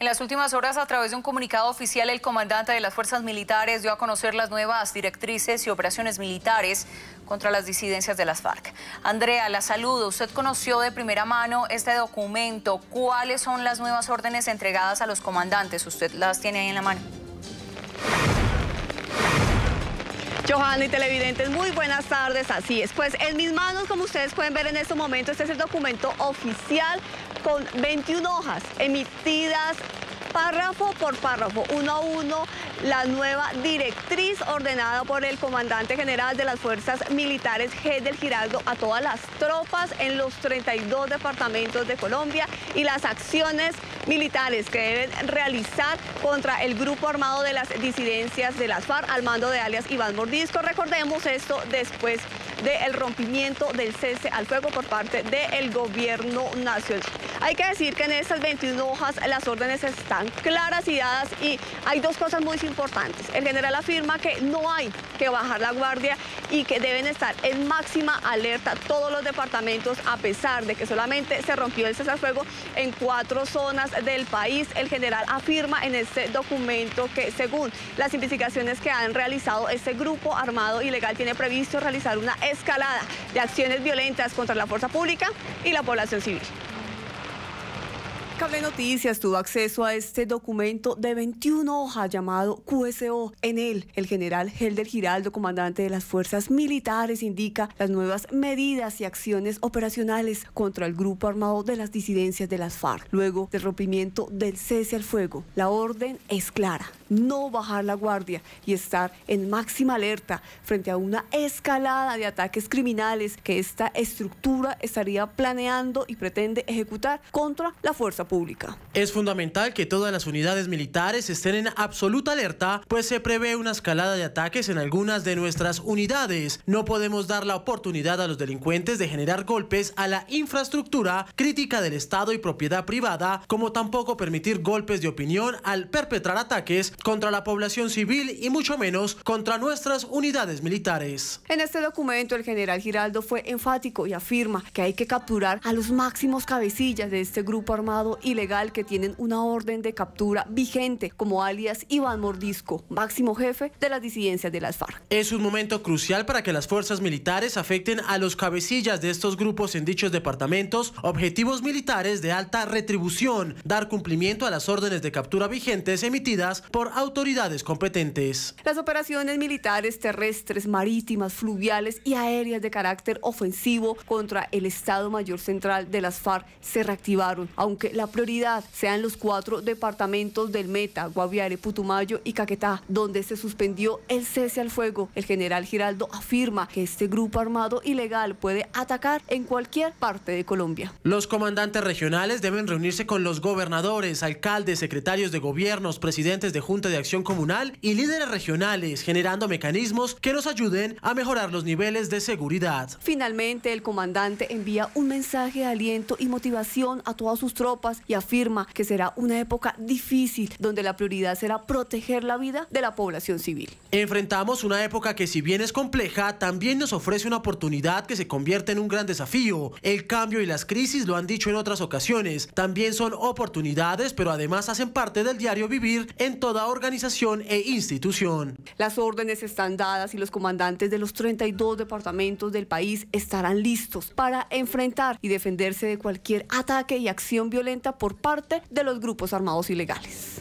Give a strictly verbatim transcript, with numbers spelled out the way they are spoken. En las últimas horas, a través de un comunicado oficial, el comandante de las fuerzas militares dio a conocer las nuevas directrices y operaciones militares contra las disidencias de las FARC. Andrea, la saludo. Usted conoció de primera mano este documento. ¿Cuáles son las nuevas órdenes entregadas a los comandantes? Usted las tiene ahí en la mano. Johanna y televidentes, muy buenas tardes. Así es, pues en mis manos, como ustedes pueden ver en este momento, este es el documento oficial con veintiuna hojas emitidas párrafo por párrafo, uno a uno, la nueva directriz ordenada por el comandante general de las fuerzas militares, Helder Giraldo, a todas las tropas en los treinta y dos departamentos de Colombia y las acciones militares que deben realizar contra el grupo armado de las disidencias de las FARC al mando de alias Iván Mordisco. Recordemos esto después del rompimiento del cese al fuego por parte del gobierno nacional. Hay que decir que en estas veintiuna hojas las órdenes están claras y dadas, y hay dos cosas muy importantes. El general afirma que no hay que bajar la guardia y que deben estar en máxima alerta todos los departamentos, a pesar de que solamente se rompió el cesarfuego en cuatro zonas del país. El general afirma en este documento que, según las investigaciones que han realizado, este grupo armado ilegal tiene previsto realizar una escalada de acciones violentas contra la fuerza pública y la población civil. Cable Noticias tuvo acceso a este documento de veintiuna hojas llamado Q S O. En él, el general Helder Giraldo, comandante de las fuerzas militares, indica las nuevas medidas y acciones operacionales contra el grupo armado de las disidencias de las FARC. Luego del rompimiento del cese al fuego, la orden es clara: no bajar la guardia y estar en máxima alerta frente a una escalada de ataques criminales que esta estructura estaría planeando y pretende ejecutar contra la fuerza pública. Es fundamental que todas las unidades militares estén en absoluta alerta, pues se prevé una escalada de ataques en algunas de nuestras unidades. No podemos dar la oportunidad a los delincuentes de generar golpes a la infraestructura crítica del Estado y propiedad privada, como tampoco permitir golpes de opinión al perpetrar ataques contra la población civil y mucho menos contra nuestras unidades militares. En este documento, el general Giraldo fue enfático y afirma que hay que capturar a los máximos cabecillas de este grupo armado ilegal que tienen una orden de captura vigente, como alias Iván Mordisco, máximo jefe de las disidencias de las FARC. Es un momento crucial para que las fuerzas militares afecten a los cabecillas de estos grupos en dichos departamentos, objetivos militares de alta retribución, dar cumplimiento a las órdenes de captura vigentes emitidas por autoridades competentes. Las operaciones militares terrestres, marítimas, fluviales y aéreas de carácter ofensivo contra el Estado Mayor Central de las FARC se reactivaron, aunque la prioridad sean los cuatro departamentos del Meta, Guaviare, Putumayo y Caquetá, donde se suspendió el cese al fuego. El general Giraldo afirma que este grupo armado ilegal puede atacar en cualquier parte de Colombia. Los comandantes regionales deben reunirse con los gobernadores, alcaldes, secretarios de gobiernos, presidentes de Junta de Acción Comunal y líderes regionales, generando mecanismos que nos ayuden a mejorar los niveles de seguridad. Finalmente, el comandante envía un mensaje de aliento y motivación a todas sus tropas y afirma que será una época difícil, donde la prioridad será proteger la vida de la población civil. Enfrentamos una época que, si bien es compleja, también nos ofrece una oportunidad que se convierte en un gran desafío. El cambio y las crisis, lo han dicho en otras ocasiones, también son oportunidades, pero además hacen parte del diario vivir en toda organización e institución. Las órdenes están dadas y los comandantes de los treinta y dos departamentos del país estarán listos para enfrentar y defenderse de cualquier ataque y acción violenta por parte de los grupos armados ilegales.